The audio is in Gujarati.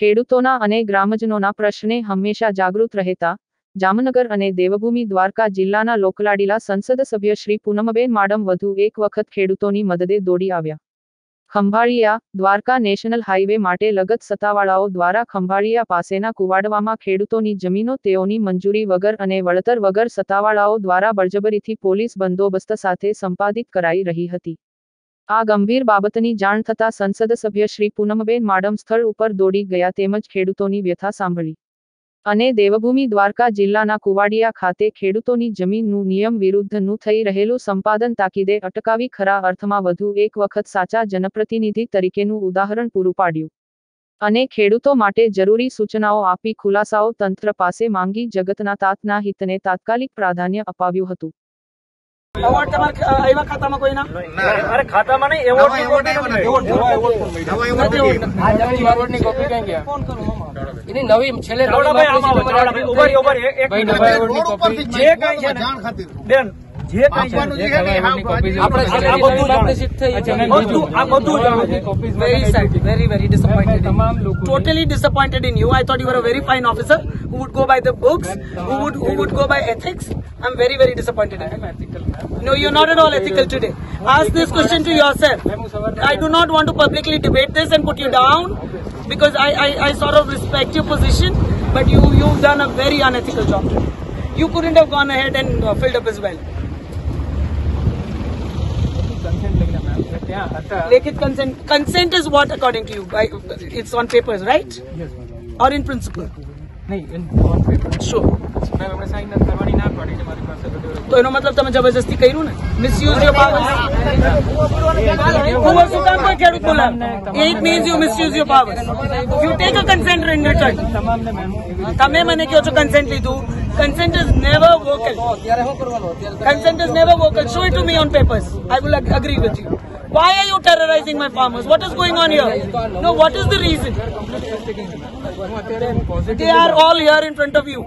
ખેડૂતોના અને ગ્રામજનોના પ્રશ્ને હંમેશા જાગૃત રહેતા જામનગર અને દેવભૂમિ દ્વારકા જિલ્લાના લોકલાડીલા સંસદ સભ્ય શ્રી પૂનમબેન માડમ વધુ એક વખત ખેડૂતોની મદદે દોડી આવ્યા। ખંભાળિયા દ્વારકા નેશનલ હાઈવે માટે લગત સત્તાવાળાઓ દ્વારા ખંભાળિયા પાસેના કુવાડવામાં ખેડૂતોની જમીનો તેઓની મંજૂરી વગર અને વળતર વગર સત્તાવાળાઓ દ્વારા બળજબરીથી પોલીસ બંદોબસ્ત સાથે સંપાદિત કરાઈ રહી હતી। આ ગંભીર બાબતની જાણ થતાં સંસદ સભ્ય શ્રી પૂનમબેન માડમ સ્થળ ઉપર દોડી ગયા તેમજ ખેડૂતોની વ્યથા સાંભળી અને દેવભૂમિ દ્વારકા જિલ્લાના કુવાડિયા ખાતે ખેડૂતોની જમીનનું નિયમ વિરુદ્ધનું થઈ રહેલું સંપાદન તાકીદે અટકાવી ખરા અર્થમાં વધુ એક વખત સાચા જનપ્રતિનિધિ તરીકેનું ઉદાહરણ પૂરું પાડ્યું અને ખેડૂતો માટે જરૂરી સૂચનાઓ આપી ખુલાસાઓ તંત્ર પાસે માંગી જગતના તાતના હિતને તાત્કાલિક પ્રાધાન્ય અપાવ્યું હતું। Totally disappointed in you. I thought you were a very fine officer who would go by the books, who would go by ethics. I'm very disappointed in you. No, you're not at all ethical today. Ask this question to yourself. I do not want to publicly debate this and put you down because I sort of respect your position, but you've done a very unethical job. You couldn't have gone ahead and filled up as well. Likhit consent. Consent is what, according to you? It's on papers, right? Yes, ma'am. Or in principle? No, on papers. Sure. तो एनो मतलब तमे जबरदस्ती करू ने मिसयूज योर पावर। वो શું કામ કોઈ ખેડૂત બોલા it means you misuse your power you take a consent in return. તમે મને કહો છો કન્સેન્ટ લીધું। Consent is never vocal. અત્યારે શું કરવાનું? અત્યારે consent is never vocal. Show it to me on papers. I will agree with you. Why are you terrorizing my farmers? What is going on here? No, what is the reason? They are all here in front of you.